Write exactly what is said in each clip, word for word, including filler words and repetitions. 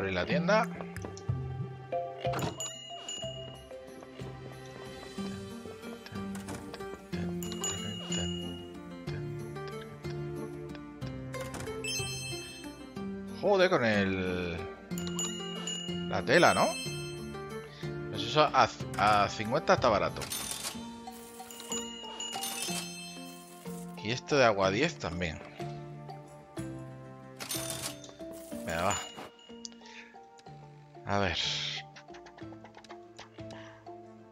abrir la tienda. Joder, con el... la tela, ¿no? Eso a, a cincuenta está barato. Y esto de agua diez también. Venga, va. A ver.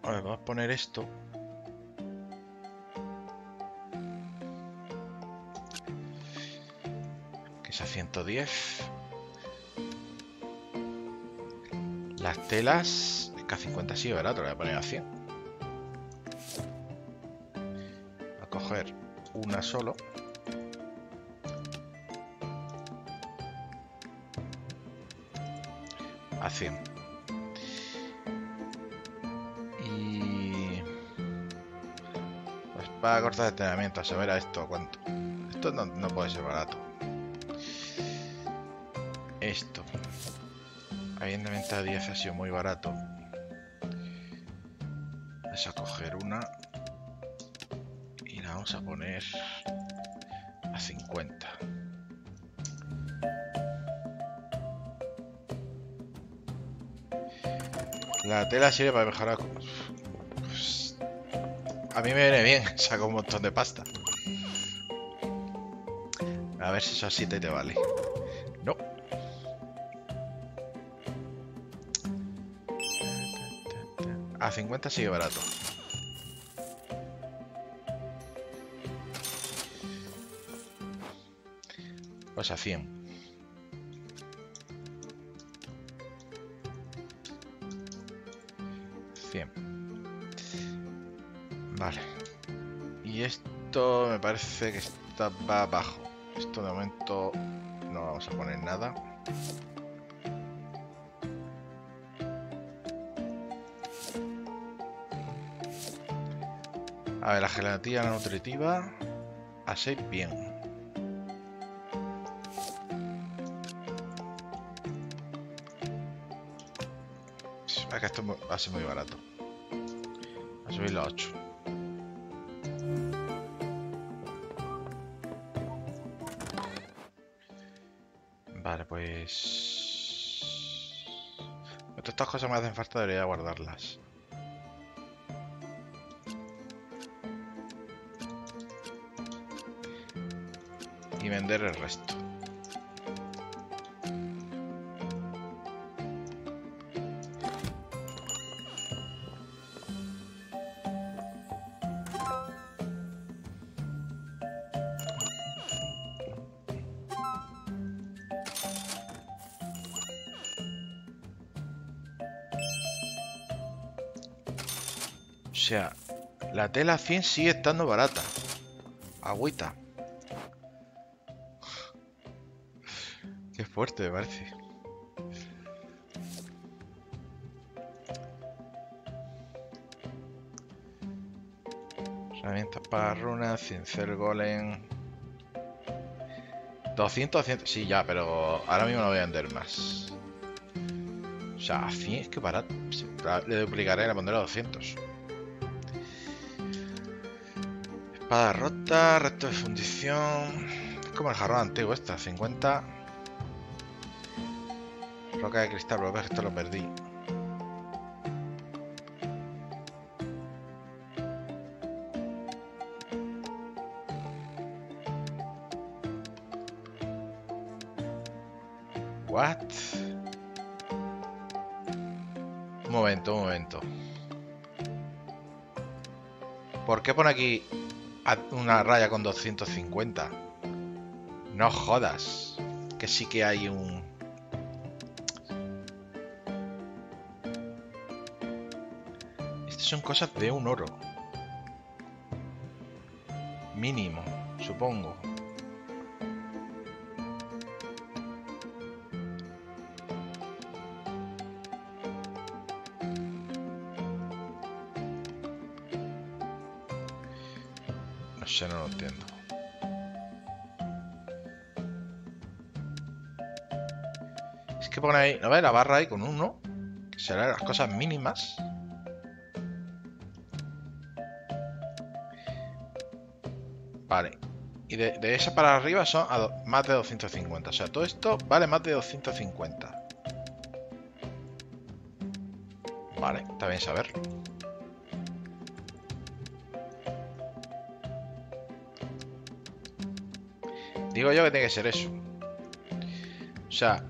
A ver, vamos a poner esto. Que es a ciento diez. Las telas... es que a cincuenta sí, ¿verdad? Te lo voy a poner a cien. Voy a coger una solo. A cien. Y... la espada corta de entrenamiento. A saber a esto cuánto. Esto no, no puede ser barato. Esto. Evidentemente a diez ha sido muy barato. Vamos a coger una y la vamos a poner a cincuenta. La tela sirve para mejorar. Pues a mí me viene bien, saco un montón de pasta. A ver si eso así te, te vale. No. A cincuenta sigue barato. Pues a cien. cien. Vale. Y esto me parece que está abajo. Esto de momento no vamos a poner nada. A ver, la gelatina nutritiva a seis, bien. Acá esto va a ser muy barato. Va a subirlo a ocho. Vale, pues... todas estas cosas me hacen falta, debería guardarlas. Y vender el resto. O sea, la tela cien sigue estando barata. Agüita. Fuerte, me parece. Herramientas para runas, cincel golem. doscientos, doscientos. Sí, ya, pero ahora mismo no voy a vender más. O sea, a cien es que barato. Le duplicaré y le pondré a doscientos. Espada rota, resto de fundición. Es como el jarrón antiguo, esta, cincuenta. Roca de cristal, pero esto lo perdí. What? Un momento, un momento. ¿Por qué pone aquí una raya con doscientos cincuenta? No jodas. Que sí que hay un... son cosas de un oro mínimo, supongo. No sé, no lo entiendo. Es que poner ahí, ¿no ves? La barra ahí con uno, que serán las cosas mínimas. Vale. Y de, de esa para arriba son a do, más de doscientos cincuenta. O sea, todo esto vale más de doscientos cincuenta. Vale, está bien saberlo. Digo yo que tiene que ser eso. O sea...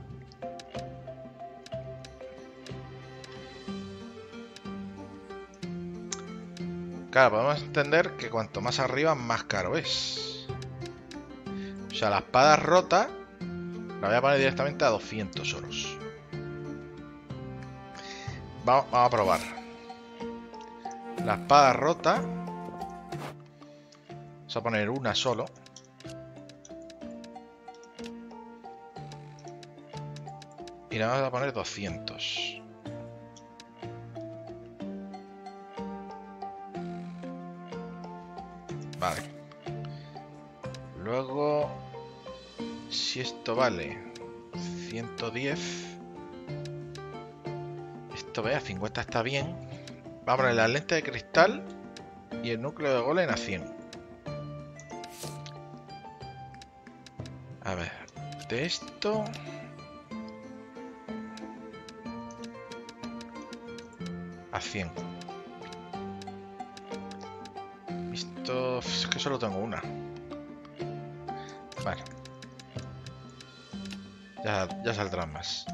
Claro, podemos entender que cuanto más arriba, más caro es. O sea, la espada rota la voy a poner directamente a doscientos oros. Vamos, vamos a probar. La espada rota. Vamos a poner una solo. Y la vamos a poner doscientos. Vale. Luego, si esto vale ciento diez, esto vea, cincuenta está bien. Vamos a poner la lente de cristal y el núcleo de golem a cien. A ver, de esto... a cien. Esto... es que solo tengo una. Vale. Ya, ya saldrán más.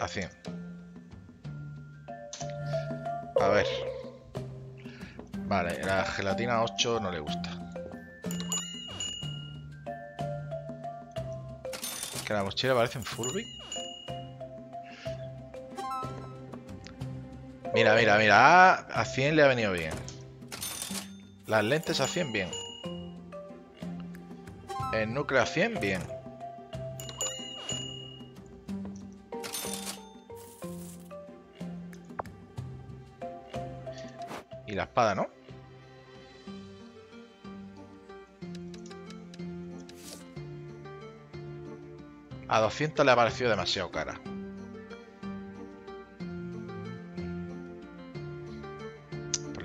A cien. A ver. Vale, la gelatina ocho no le gusta. Es que la mochila parece un Furby. Mira, mira, mira. A cien le ha venido bien. Las lentes a cien, bien. El núcleo a cien, bien. Y la espada, ¿no? A doscientos le ha parecido demasiado cara.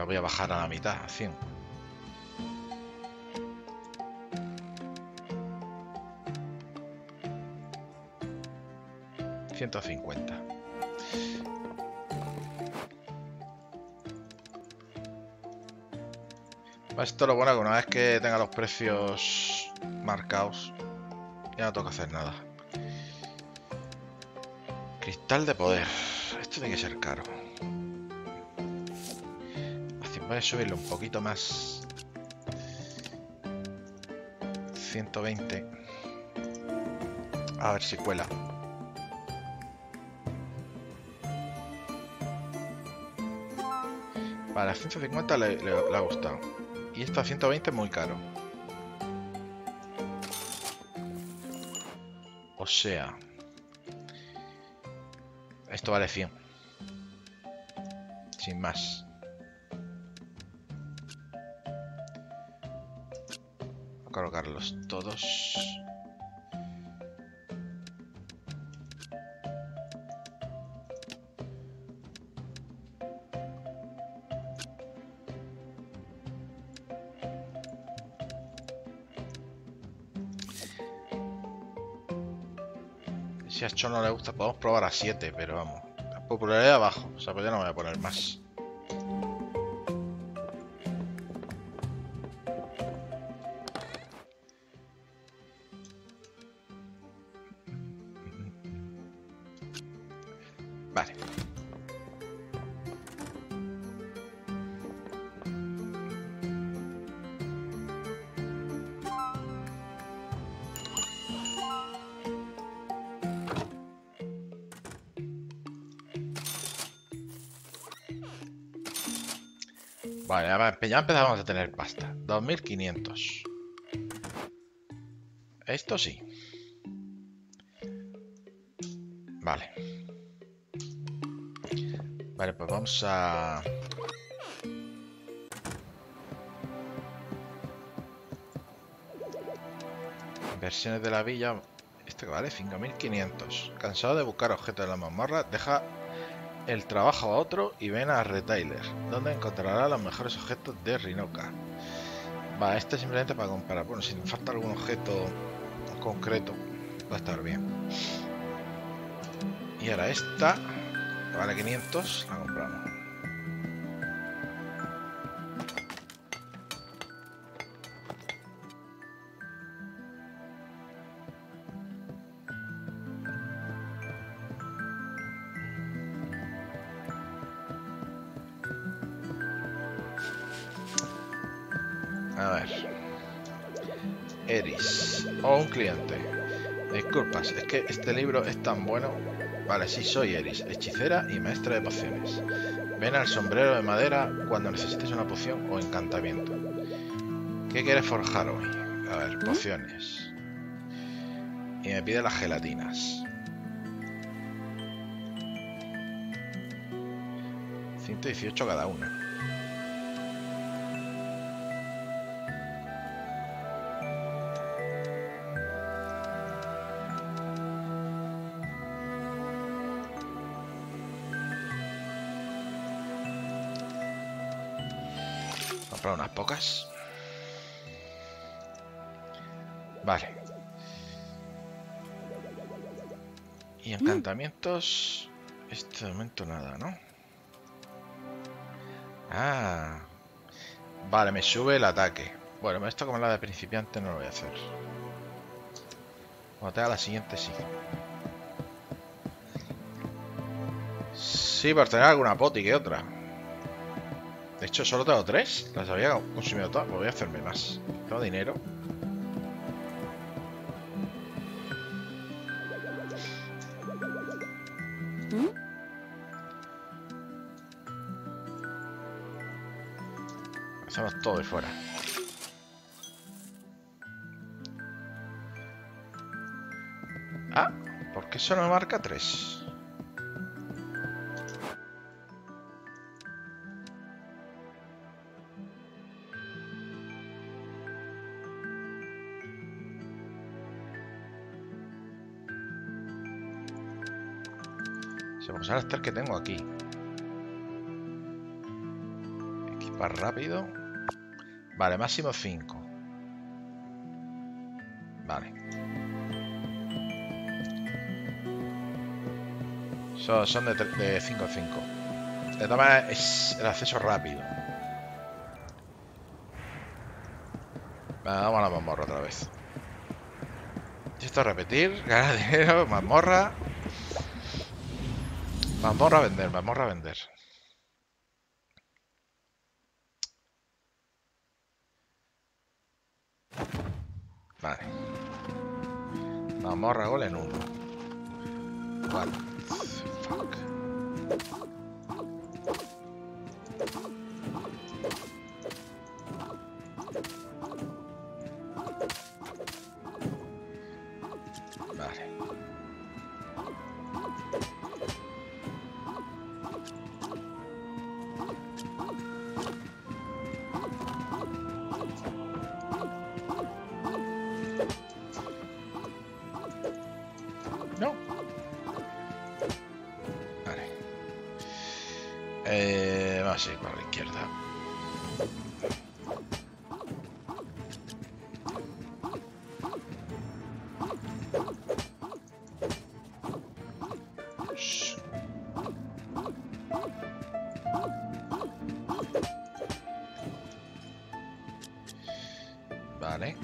Voy a bajar a la mitad, a cien. ciento cincuenta. Esto lo bueno que una vez que tenga los precios marcados, ya no tengo que hacer nada. Cristal de poder. Esto tiene que ser caro. Voy a subirlo un poquito más. ciento veinte. A ver si cuela. Vale, a ciento cincuenta le, le, le ha gustado. Y esto a ciento veinte es muy caro. O sea... esto vale cien. Sin más. Colocarlos todos. Si a Cho no le gusta, podemos probar a siete, pero vamos. La popularidad abajo, o sea, pues ya no me voy a poner más. Vale, ya empezamos a tener pasta. dos mil quinientos. Esto sí. Vale. Vale, pues vamos a... Inversiones de la villa. Este vale cinco mil quinientos. Cansado de buscar objetos en la mazmorra, deja el trabajo a otro y ven a Retailer, donde encontrará los mejores objetos de Rinoca. Va, este simplemente para comparar. Bueno, si nos falta algún objeto concreto, va a estar bien. Y ahora esta, que vale quinientos, la compramos. A ver, Eris, o un cliente. Disculpas, es que este libro es tan bueno. Vale, sí, soy Eris, hechicera y maestra de pociones. Ven al sombrero de madera cuando necesites una poción o encantamiento. ¿Qué quieres forjar hoy? A ver, pociones. Y me pide las gelatinas. ciento dieciocho cada una. Unas pocas. Vale. Y encantamientos. Mm. Este momento nada, ¿no? Ah. Vale, me sube el ataque. Bueno, esto como la de principiante no lo voy a hacer. Cuando tenga la siguiente, sí. Sí, para tener alguna poti que otra. De hecho, solo tengo tres. Las había consumido todas. Pues voy a hacerme más. Tengo dinero. ¿Mm? Hacemos todo y fuera. Ah, ¿por qué solo me marca tres? Vamos a las tres que tengo aquí. Equipar rápido. Vale, máximo cinco. Vale. So, son de cinco a cinco. De todas maneras es el acceso rápido. Vale, vamos a la mazmorra otra vez. Esto es repetir. Ganar dinero, mazmorra. Mazmorra a vender, mazmorra a vender. Vale. Mazmorra gol en uno. What the fuck. Sí, para la izquierda. Shh. Vale.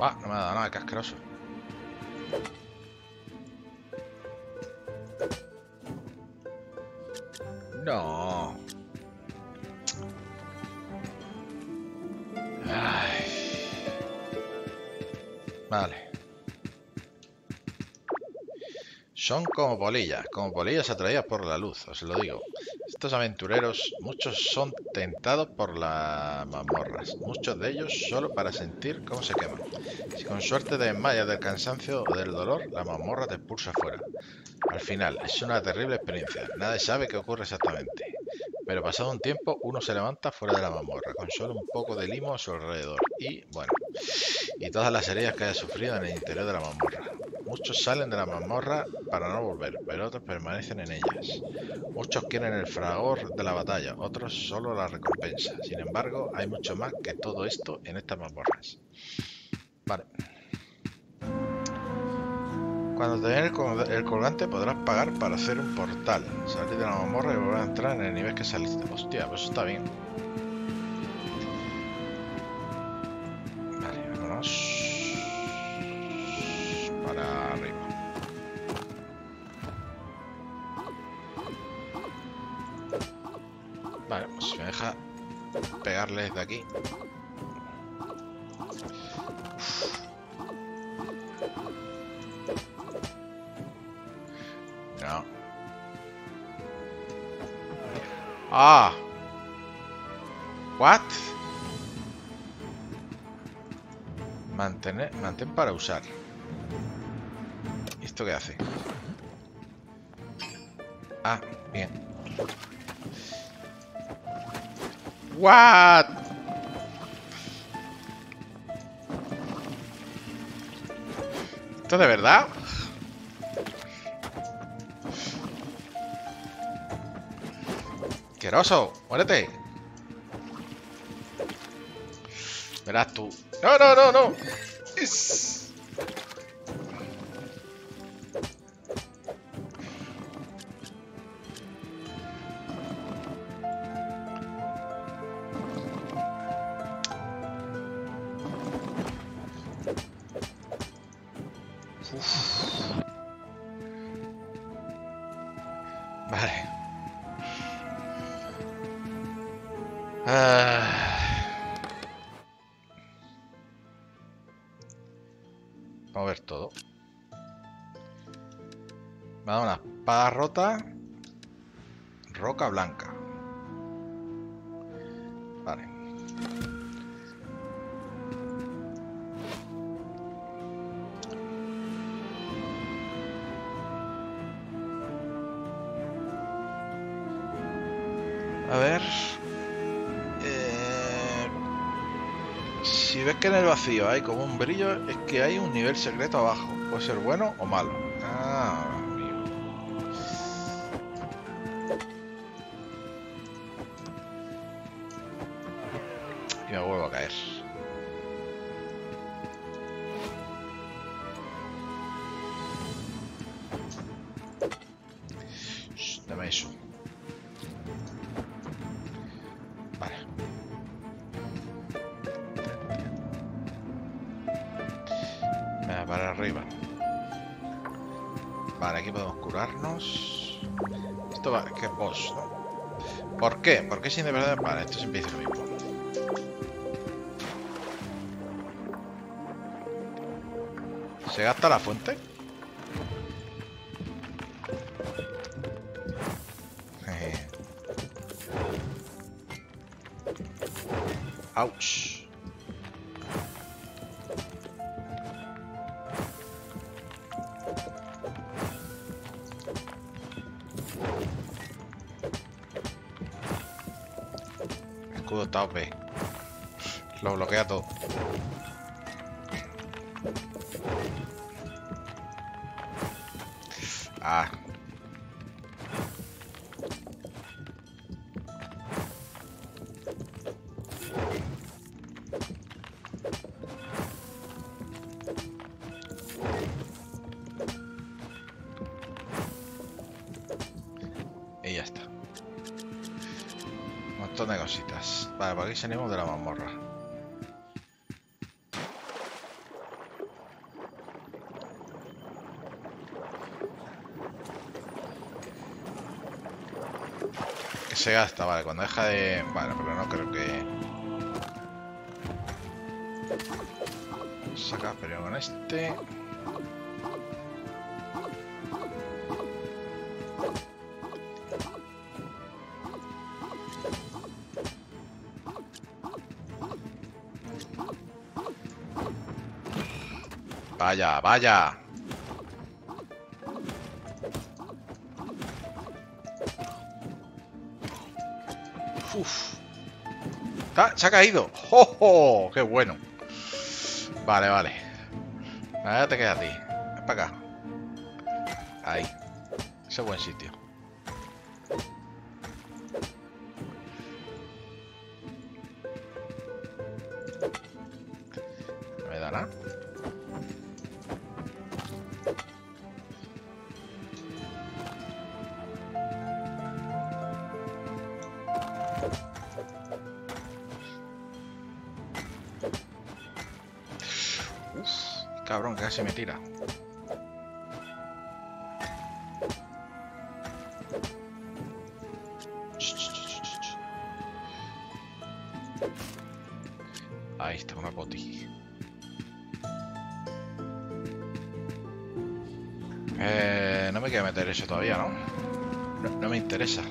Va, no me ha dado nada, qué asqueroso. No. Ay. Vale. Son como polillas, como polillas atraídas por la luz, os lo digo. Estos aventureros, muchos son tentados por las mazmorras, muchos de ellos solo para sentir cómo se queman. Si con suerte te desmayas del cansancio o del dolor, la mazmorra te expulsa fuera. Al final, es una terrible experiencia, nadie sabe qué ocurre exactamente. Pero pasado un tiempo, uno se levanta fuera de la mazmorra, con solo un poco de limo a su alrededor. Y, bueno, y todas las heridas que haya sufrido en el interior de la mazmorra. Muchos salen de la mazmorra para no volver, pero otros permanecen en ellas. Muchos quieren el fragor de la batalla, otros solo la recompensa. Sin embargo, hay mucho más que todo esto en estas mazmorras. Vale. Cuando te den el, el colgante podrás pagar para hacer un portal, salir de la mazmorra y volver a entrar en el nivel que saliste. Hostia, pues está bien. Vale, vámonos para arriba. Vale, pues si me deja pegarle desde aquí. Ah, what? Mantener, mantén para usar. ¿Esto qué hace? Ah, bien. What? ¿Esto de verdad? ¡Asqueroso! ¡Muérete! Verás tú. ¡No, no, no, no! Yes. Vale. Ah. Vamos a ver todo. Me ha dado una espada rota. Roca blanca. Vale. A ver. Si ves que en el vacío hay como un brillo, es que hay un nivel secreto abajo. Puede ser bueno o malo. Ah, mío. Y me vuelvo a caer. Shh, dame eso. Para arriba. Vale, aquí podemos curarnos. Esto va, que es boss, ¿no? ¿Por qué? ¿Por qué sin de verdad? Vale, esto siempre dice lo mismo. ¿Se gasta la fuente? Ouch. Tope. Lo bloquea todo. Ah. Y ya está. Un montón de cositas. Vale, por aquí salimos de la mazmorra. Que se gasta, vale, cuando deja de... Vale, pero no creo que... Saca, pero con este... Vaya, vaya. Uf. Se ha caído. ¡Oh, oh! ¡Qué bueno! Vale, vale. Ahora te quedas a ti. Ven para acá. Ahí. Ese es buen sitio. No me da nada. Cabrón, casi me tira. Ahí está una poti. Eh, no me quiero meter eso todavía, ¿no? No, no me interesa.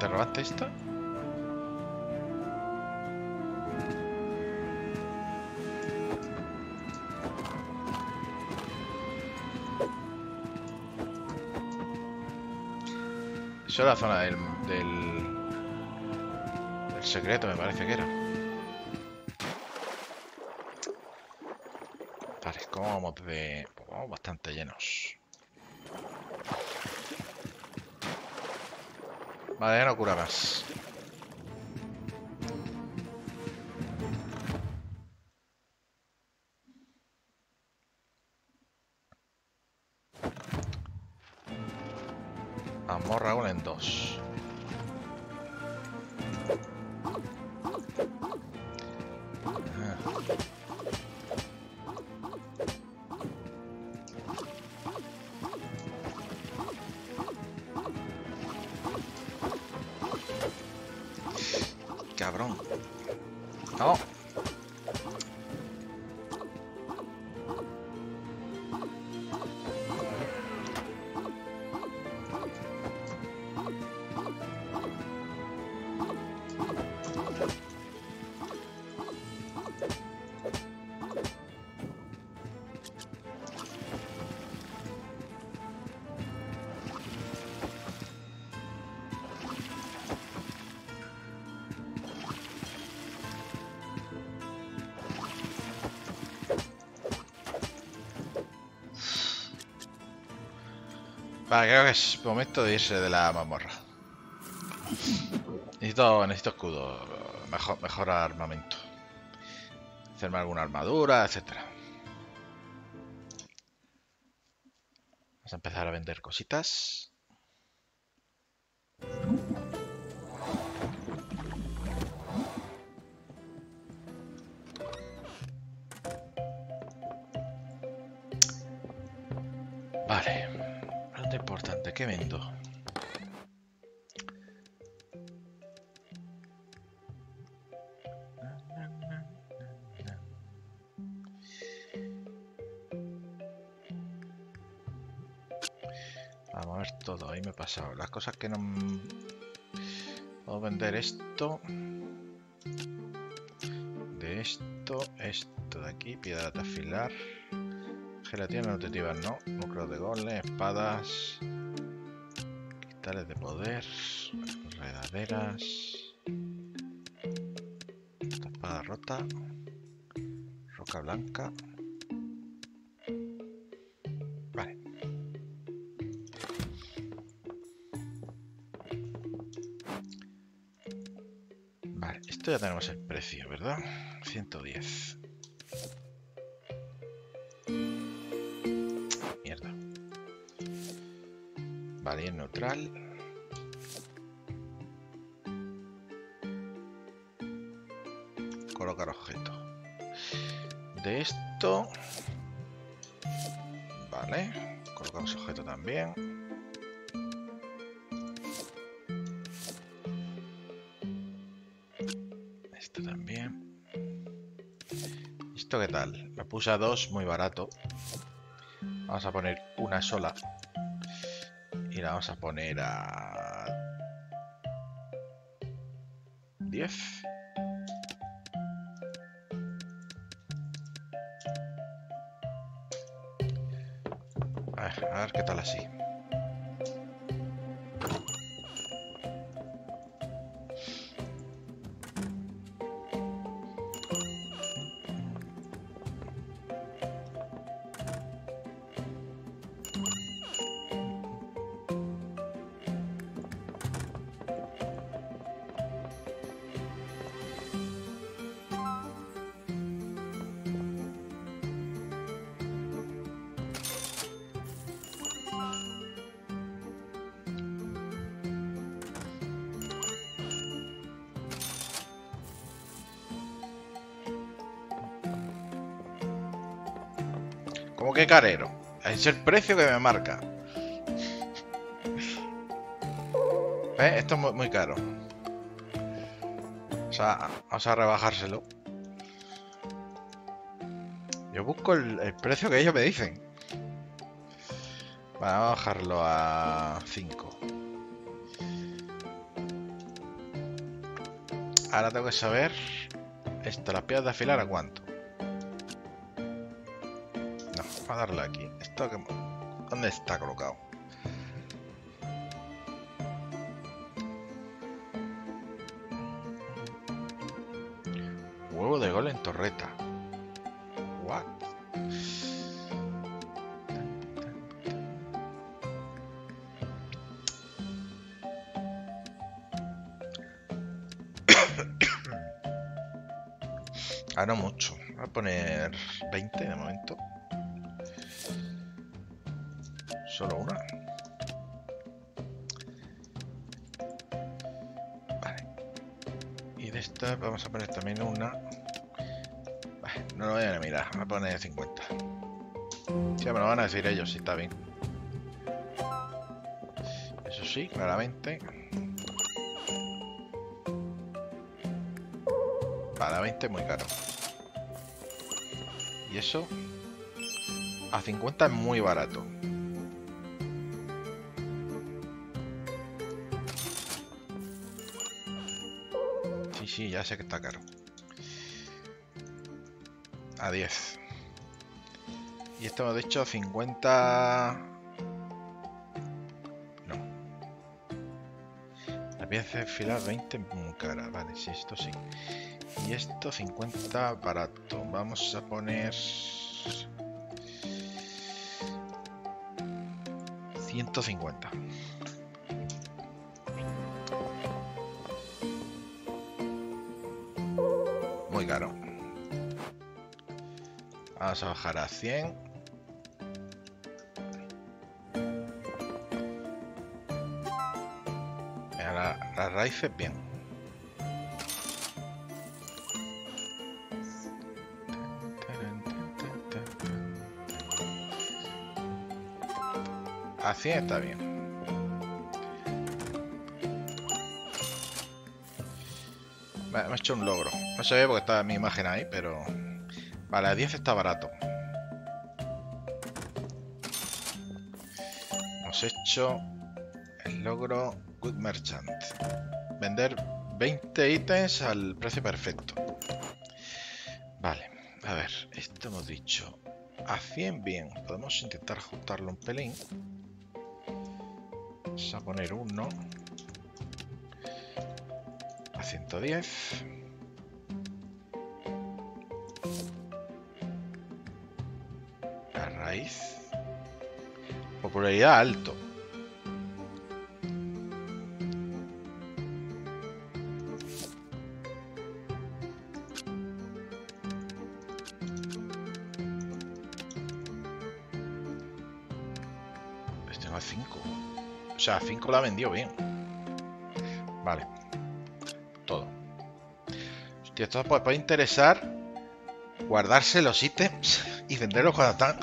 ¿Interrogante esta? Eso es la zona del, del... del secreto, me parece que era. Vale, ¿cómo vamos de...? Pues vamos bastante llenos. Vale, ya no cura más. Amorra uno en dos. Cabrón. No. Vale, creo que es momento de irse de la mazmorra. Necesito, necesito escudo, mejor, mejor armamento. Hacerme alguna armadura, etcétera. Vamos a empezar a vender cositas. ¿Qué vendo? Vamos a ver todo, ahí me he pasado. Las cosas que no... Puedo vender esto. De esto, esto de aquí, piedra de afilar. Gelatina nutritiva, no. Mucros de goles, espadas... de poder, redaderas, espada rota, roca blanca. Vale. Vale, esto ya tenemos el precio, ¿verdad? ciento diez. Mierda. Vale, y el neutral. Colocar objeto. De esto. Vale. Colocamos objeto también. Esto también. ¿Esto qué tal? Me puse a dos, muy barato. Vamos a poner una sola. Y la vamos a poner a diez. ver, a ver qué tal así. Como que carero, es el precio que me marca. ¿Eh? Esto es muy, muy caro. O sea, vamos a rebajárselo. Yo busco el, el precio que ellos me dicen. Vale, vamos a bajarlo a cinco. Ahora tengo que saber esto, las piedras de afilar a cuánto. A darle aquí. Esto que... ¿Dónde está colocado? Huevo de gol en torreta. What? Ah, no mucho. Voy a poner veinte de momento. Solo una. Vale. Y de esta vamos a poner también una. Vale, no lo voy a mirar, voy a poner cincuenta. Ya me lo van a decir ellos, si está bien. Eso sí, claramente. Para veinte es muy caro. Y eso a cincuenta es muy barato. Sí, ya sé que está caro. A diez. Y esto hemos dicho cincuenta... No. La pieza de filar veinte muy cara. Vale, sí, esto sí. Y esto cincuenta barato. Vamos a poner... ciento cincuenta. Caro. Vamos a bajar a cien. Mira, la, las raíces bien. A cien está bien. Me he hecho un logro. No se ve porque está mi imagen ahí, pero... Vale, a diez está barato. Hemos hecho el logro Good Merchant. Vender veinte ítems al precio perfecto. Vale, a ver, esto hemos dicho. A cien bien. Podemos intentar ajustarlo un pelín. Vamos a poner uno. A ciento diez. La raíz. Popularidad alto. Este no es cinco. O sea, cinco la vendió bien. Vale. Esto os puede interesar guardarse los ítems y venderlos cuando están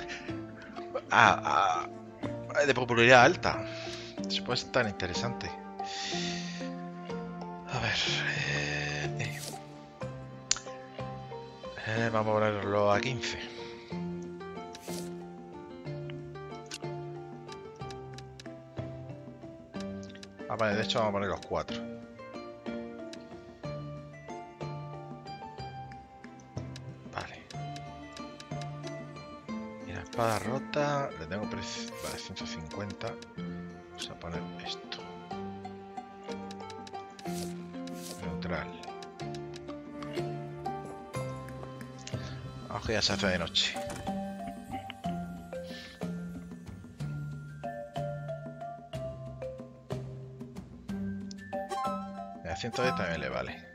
a, a, de popularidad alta. Eso puede ser tan interesante. A ver, eh, eh. Eh, vamos a ponerlo a quince. Ah, vale, de hecho vamos a poner los cuatro. espada rota, le tengo precio para ciento cincuenta. Vamos a poner esto. Neutral. Aunque ya se hace de noche. El asiento de también le vale.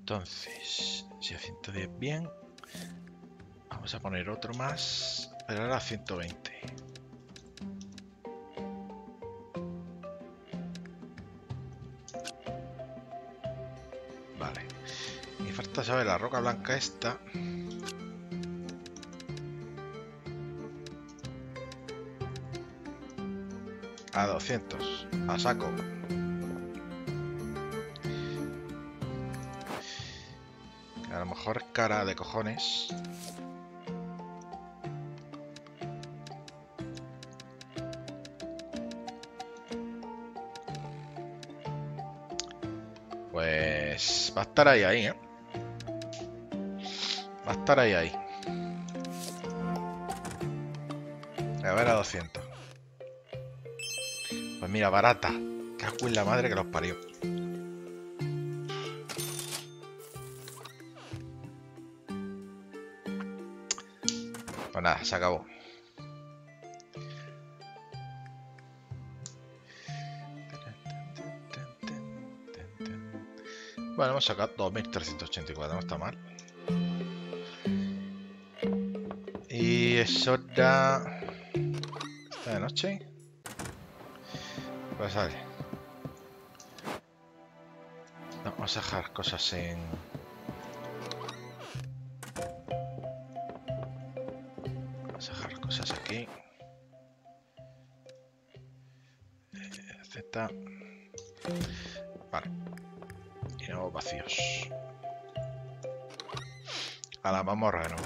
Entonces, si a ciento diez bien, vamos a poner otro más, pero ahora a ciento veinte. Vale. Me falta saber la roca blanca esta. A doscientos, a saco. A lo mejor cara de cojones. Pues va a estar ahí, ahí, ¿eh? Va a estar ahí, ahí. A ver, a doscientos. Pues mira, barata. Cago en la madre que los parió. Pues nada, se acabó. Bueno, hemos sacado dos mil trescientos ochenta y cuatro, no está mal. Y es hora... ¿Está de noche? Pues sale. No, vamos a dejar cosas en... aquí Z, vale, y luego vacíos a la mamorra, ¿no?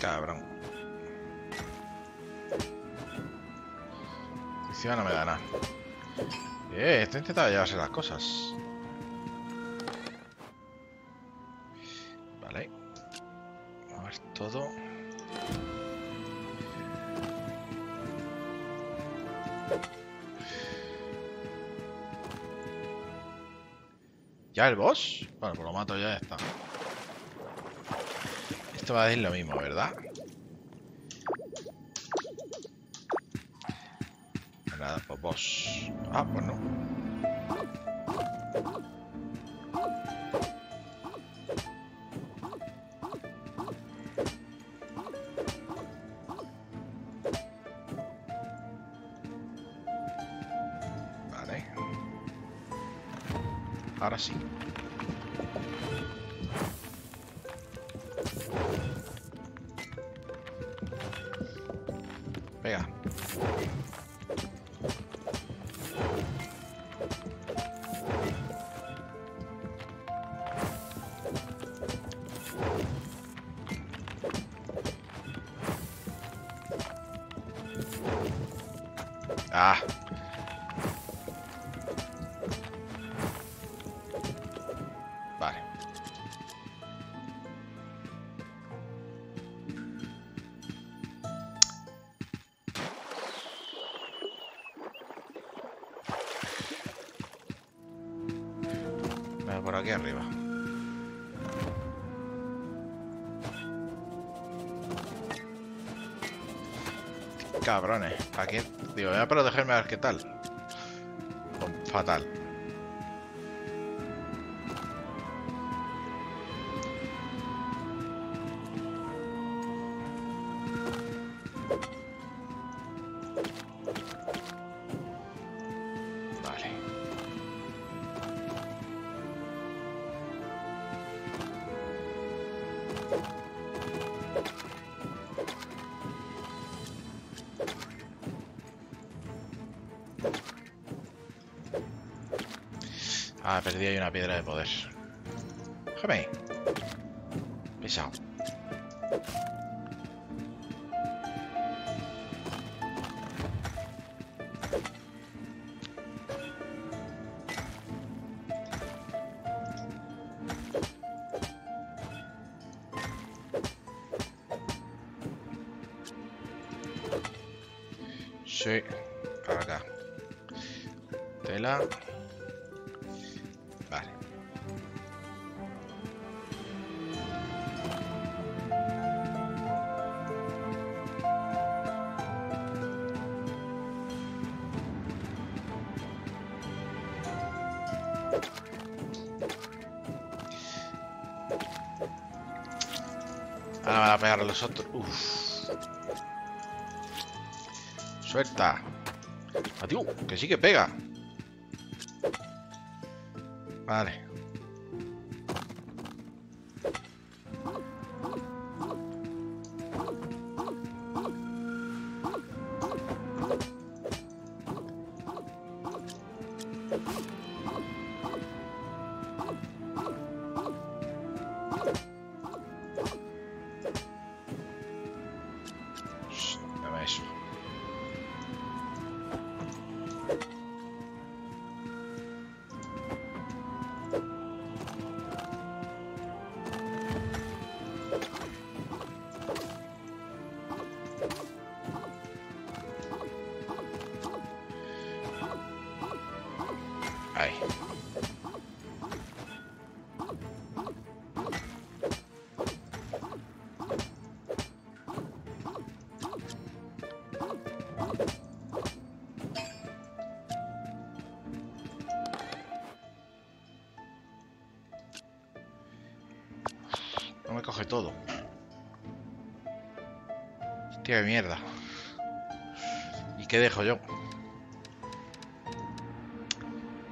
Cabrón. Encima no me da nada. Eh, estoy intentando llevarse las cosas. Vale. A ver todo. ¿Ya el boss? Bueno, pues lo mato ya, ya está. Esto va a decir lo mismo, ¿verdad? Nada, pues vos. Ah, pues no. Vale. Ahora sí. Venga. Ah. Vale. Por aquí arriba. Cabrones. Aquí. Digo, voy a protegerme a ver qué tal. Fatal. Ah, perdí ahí una piedra de poder. Déjame ahí. Pesado. Sí, para acá. Tela. Vale. Ahora me van a pegar a los otros. Uff. Suelta. Adiós, que sí que pega. Vale. No me coge todo. Hostia, de mierda. ¿Y qué dejo yo?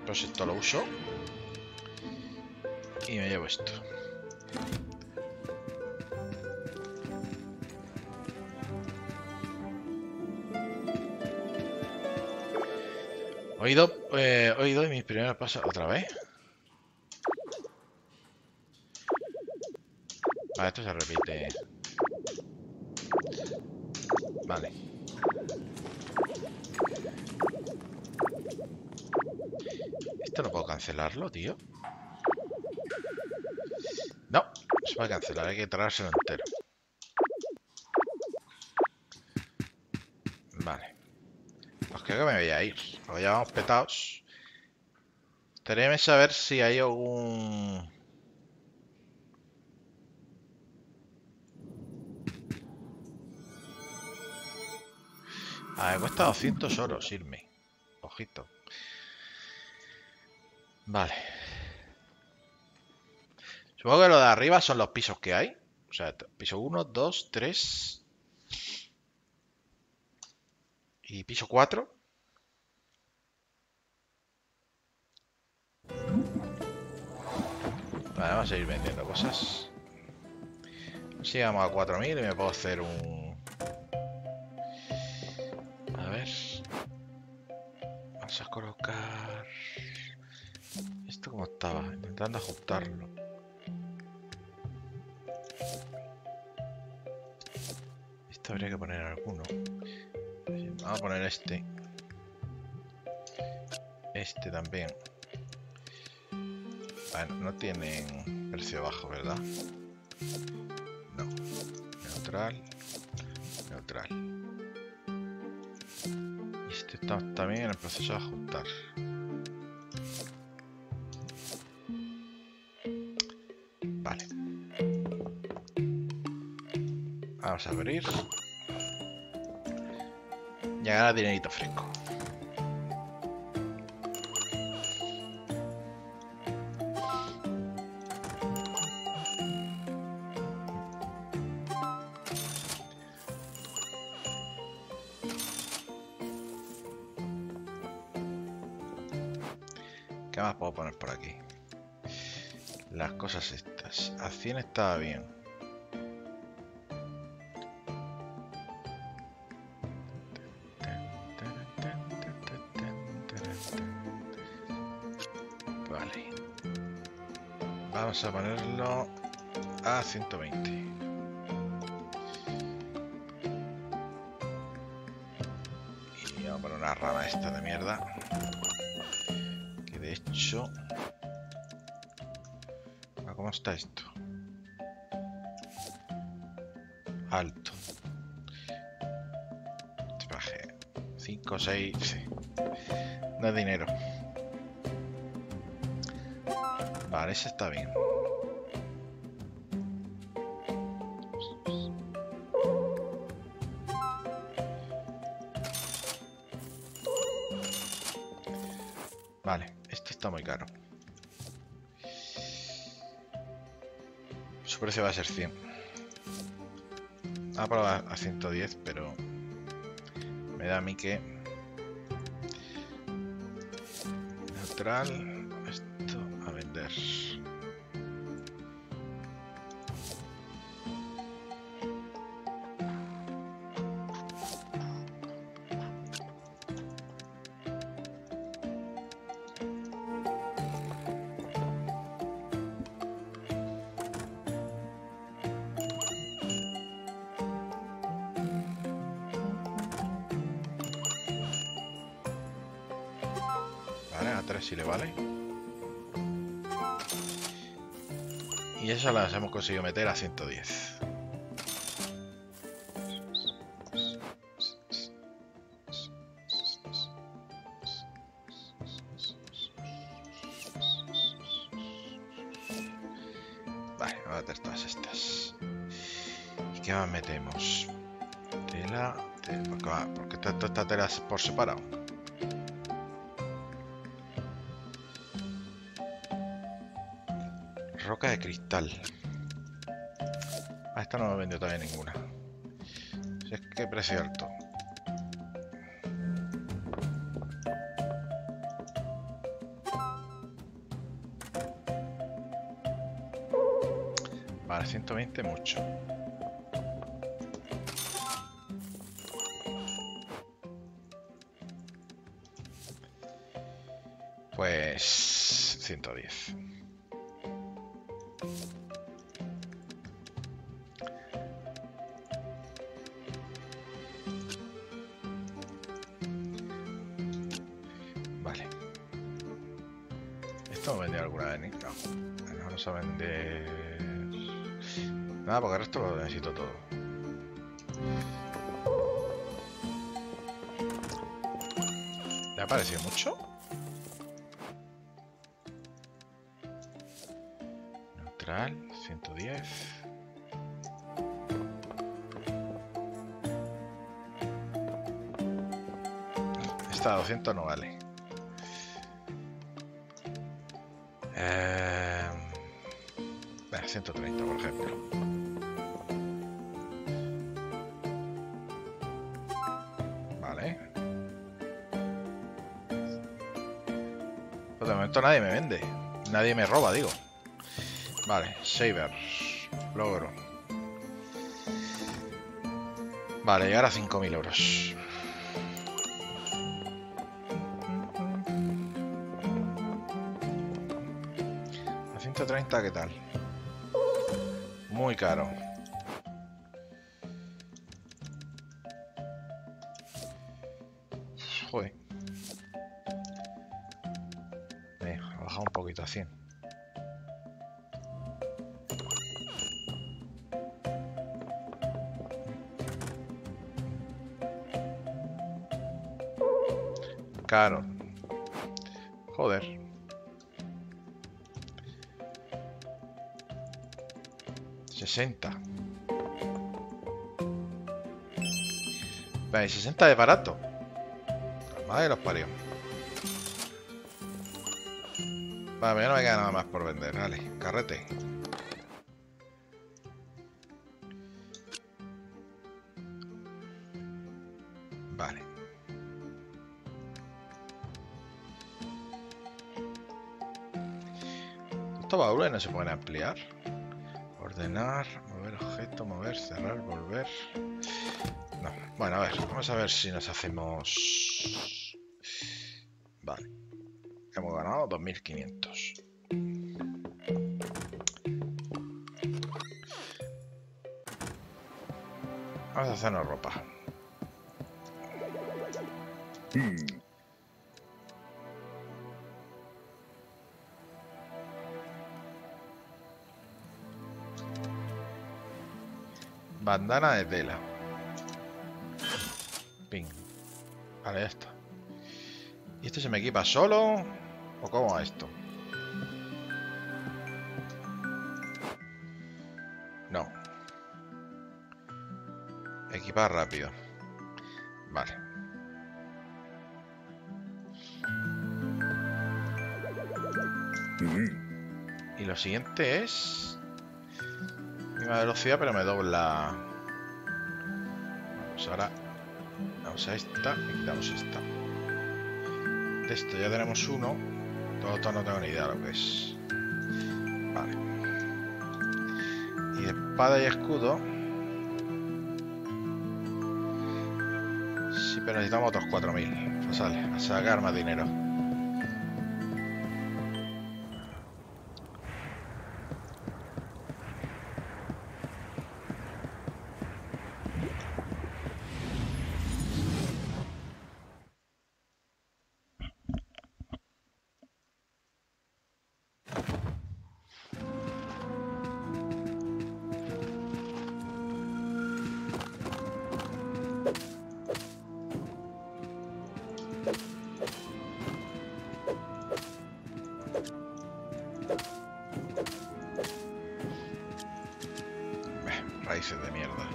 Pues esto lo uso. Y me llevo esto. Hoy doy, eh, hoy doy mis primeros pasos otra vez. Ah, esto se repite. Vale. ¿Esto no puedo cancelarlo, tío? No, se va a cancelar, hay que tragárselo entero. Vale. Pues creo que me voy a ir. Como ya vamos petados. Gustaría saber si hay algún... Ah, me cuesta doscientos oros irme. Ojito. Vale. Supongo que lo de arriba son los pisos que hay. O sea, piso uno, dos, tres... Y piso cuatro. Vale, vamos a seguir vendiendo cosas. Así llegamos a cuatro mil y me puedo hacer un... Vamos a colocar... ¿Esto como estaba? Intentando ajustarlo. Esto habría que poner alguno. Vamos a poner este. Este también. Bueno, no tienen precio bajo, ¿verdad? No. Neutral. Neutral. Estamos también en el proceso de ajustar. Vale. Vamos a abrir. Y a ganar dinerito fresco. ¿Qué más puedo poner por aquí? Las cosas estas. A cien estaba bien. vamos a ponerlo a ciento veinte. Y vamos a poner una rama esta de mierda. Que de hecho... ¿Cómo está esto? Alto. Te bajé. cinco, seis... Sí. No es dinero. Vale, ese está bien. Vale, esto está muy caro. Su precio va a ser cien. Ha probado a ciento diez, pero me da a mí que... Neutral... vender vale, a tres si le vale. Y esas las hemos conseguido meter a ciento diez. Vale, vamos a meter todas estas. ¿Y qué más metemos? Tela, tela, porque toda esta tela es por separado. Roca de cristal. A esta no me vendió todavía ninguna. Si es que precio alto. Vale, ciento veinte mucho. Pues... ciento diez. Vale. ¿Esto vende alguna vez? No. Vamos a vender... Nada, porque el resto lo necesito todo. ¿Le ha parecido mucho? ciento diez. Esta doscientos no vale. Eh, ciento treinta por ejemplo. Vale. Pero de momento nadie me vende. Nadie me roba, digo. Vale, Saber, logro. Vale, llegar a cinco mil euros. A ciento treinta, ¿qué tal? Muy caro. Joder. Venga, ha bajado un poquito a cien. Caro. Joder. sesenta. Vale, sesenta de barato. La madre los parió. Vale, ya no me queda nada más por vender. Vale, carrete. Vale. Estos baúles no se pueden ampliar. Ordenar, mover objeto, mover, cerrar, volver. No. Bueno, a ver, vamos a ver si nos hacemos. Vale. Hemos ganado dos mil quinientos. Vamos a hacernos ropa. Hmm. Bandana de tela. Ping. Vale, ya está. ¿Y esto se me equipa solo? ¿O cómo va esto? No. Equipar rápido. Vale. Y lo siguiente es... misma velocidad, pero me dobla. Vamos ahora. Vamos a esta y quitamos esta. De esto ya tenemos uno. Todo esto no tengo ni idea de lo que es. Vale. Y de espada y escudo. Sí, pero necesitamos otros cuatro mil. Pues sale, a sacar más dinero. De mierda.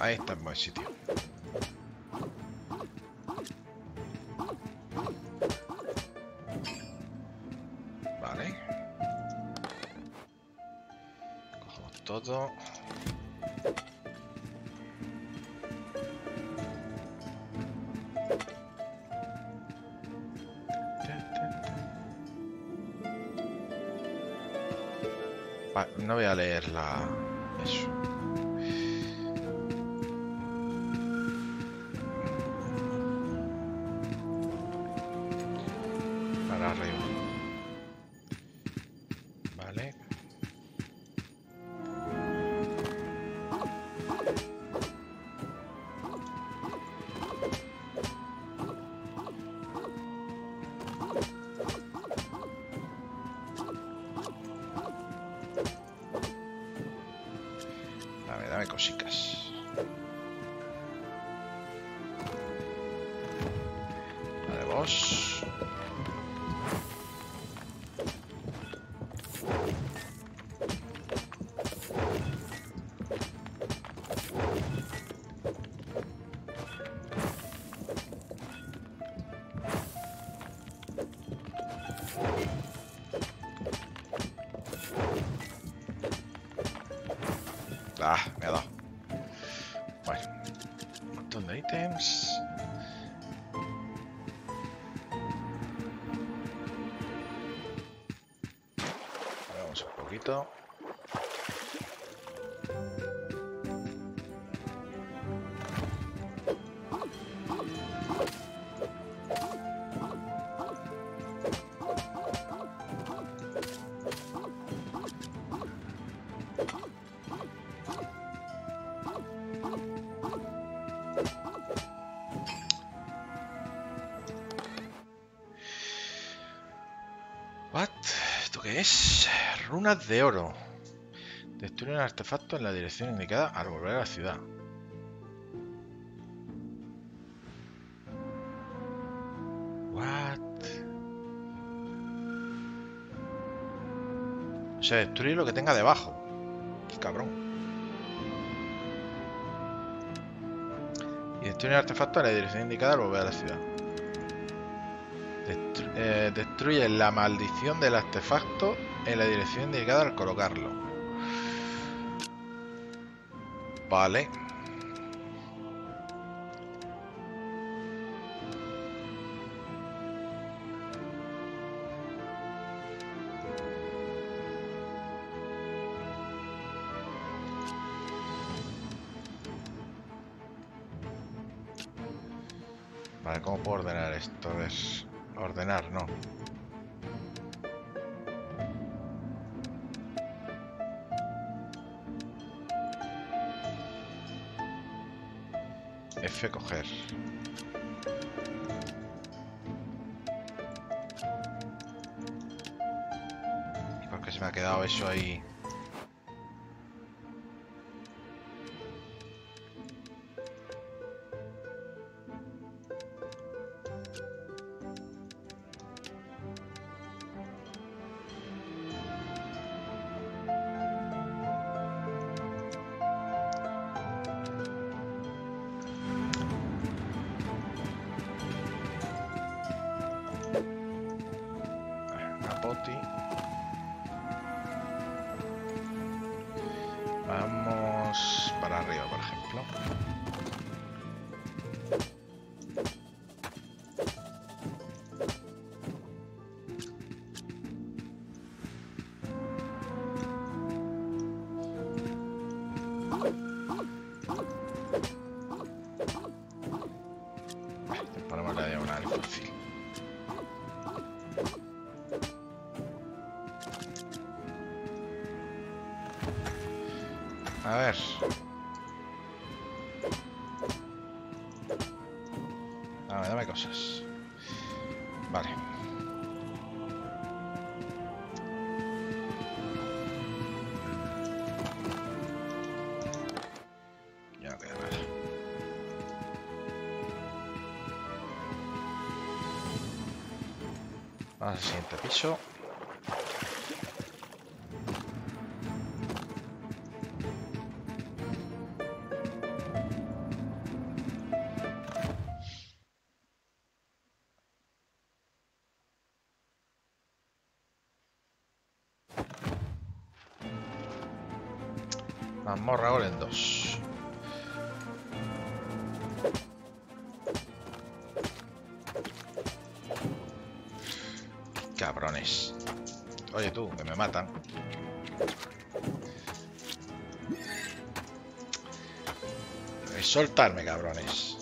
Ahí está en buen sitio. Todo. Ah, no voy a leer la... eso. Para arriba. Cosicas. Vale, vos. Ah, me ha dado. Bueno, un montón de ítems. Vamos un poquito. What? ¿Esto qué es? Runas de oro. Destruye un artefacto en la dirección indicada al volver a la ciudad. What? O sea, destruye lo que tenga debajo. Qué cabrón. Y destruye un artefacto en la dirección indicada al volver a la ciudad. Destru eh, destruye la maldición del artefacto en la dirección indicada al colocarlo. Vale. Vale, ¿cómo puedo ordenar esto? Es ordenar, no. F coger. ¿Y por qué se me ha quedado eso ahí? Vamos para arriba, por ejemplo. A ver. A ver, dame cosas. Vale. Ya queda nada. Vamos al siguiente piso. Mazmorra ahora en dos. Cabrones. Oye tú, que me matan. Soltarme, cabrones.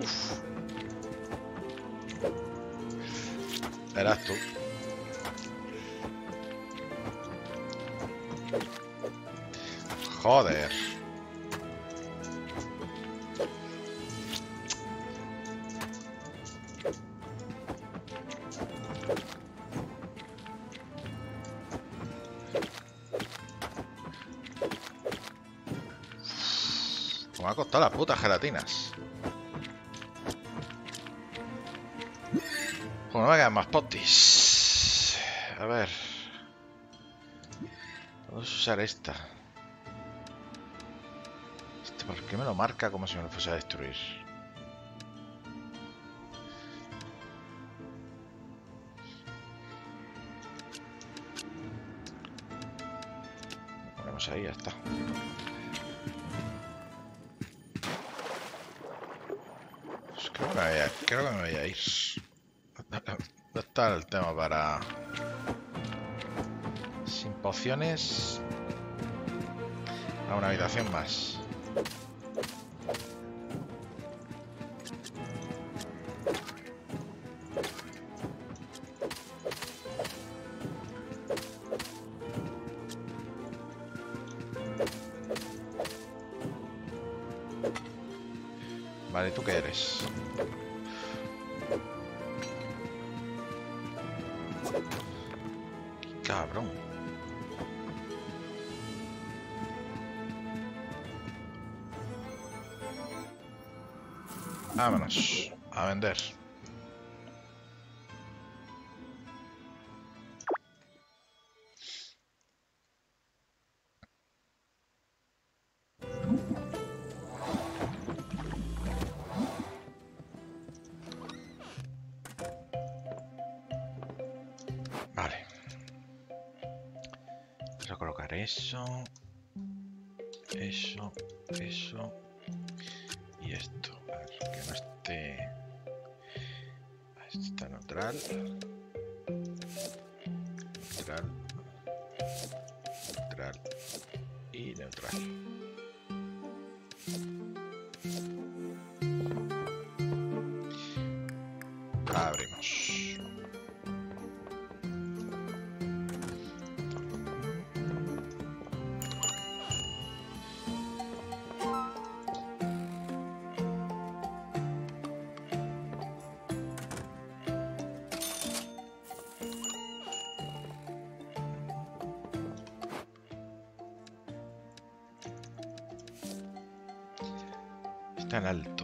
Uf. Verás tú. Joder. Me ha costado las putas gelatinas. Bueno, me quedan más potis. A ver. Vamos a usar esta. ¿Por qué me lo marca como si me lo fuese a destruir? Lo ponemos ahí, ya está. Pues creo que me voy a, creo que me voy a ir. No está el tema para... Sin pociones... A una habitación más. Vale, ¿tú qué eres? Cabrón. Vámonos a vender. Vale. Vamos a colocar eso, eso, eso y esto. A ver, que no esté... Esto está neutral. Neutral. Neutral. Y neutral. Abrimos. Tan alto.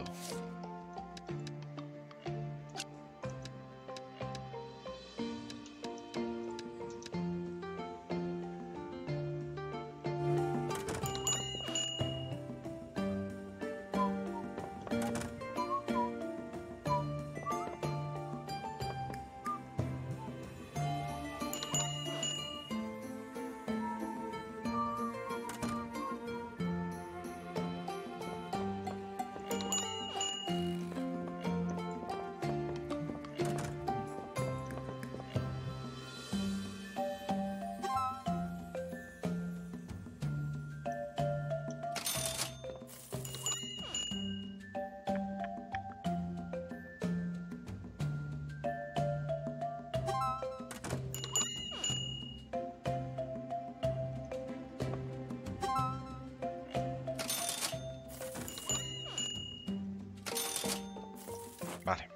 Vale.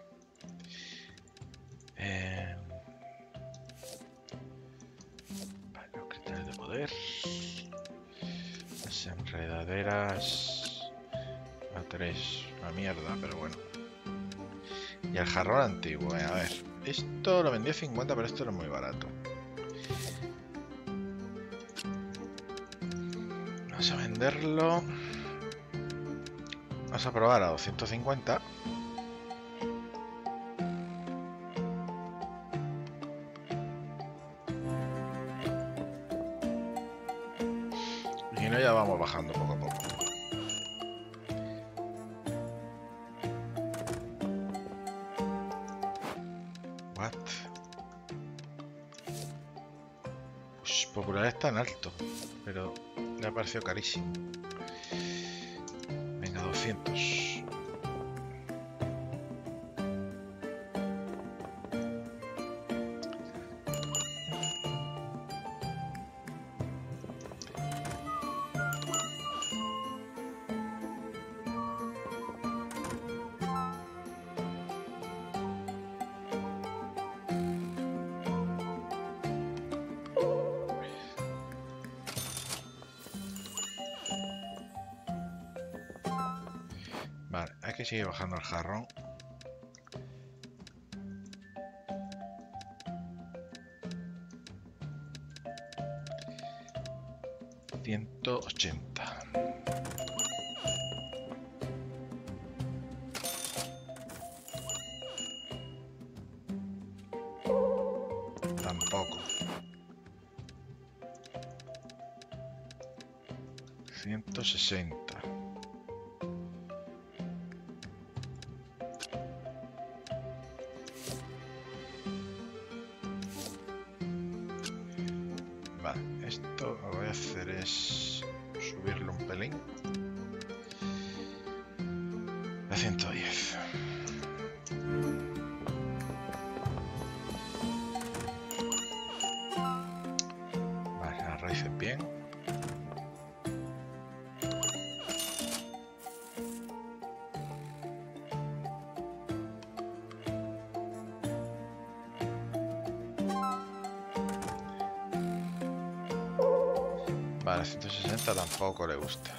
Eh... Vale, los cristales de poder. Las enredaderas. A tres. Una mierda, pero bueno. Y el jarrón antiguo, eh. A ver. Esto lo vendí a cincuenta, pero esto era muy barato. Vamos a venderlo. Vamos a probar a doscientos cincuenta. Bajando poco a poco. What? Pues popular es tan alto, pero me ha parecido carísimo. Venga, doscientos. Que sigue bajando el jarrón. ciento ochenta. Tampoco. ciento sesenta. Vale, ciento sesenta tampoco le gusta.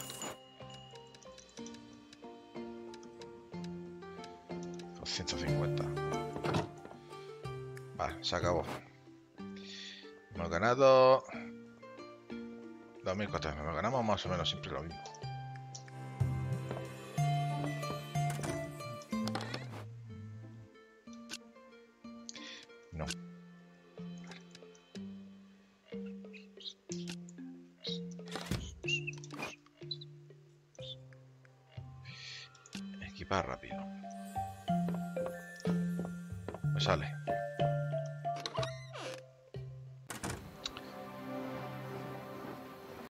doscientos cincuenta. Vale, se acabó. Hemos ganado dos mil cuatrocientos. Nos ganamos más o menos siempre lo mismo. No. Equipar rápido. Me sale.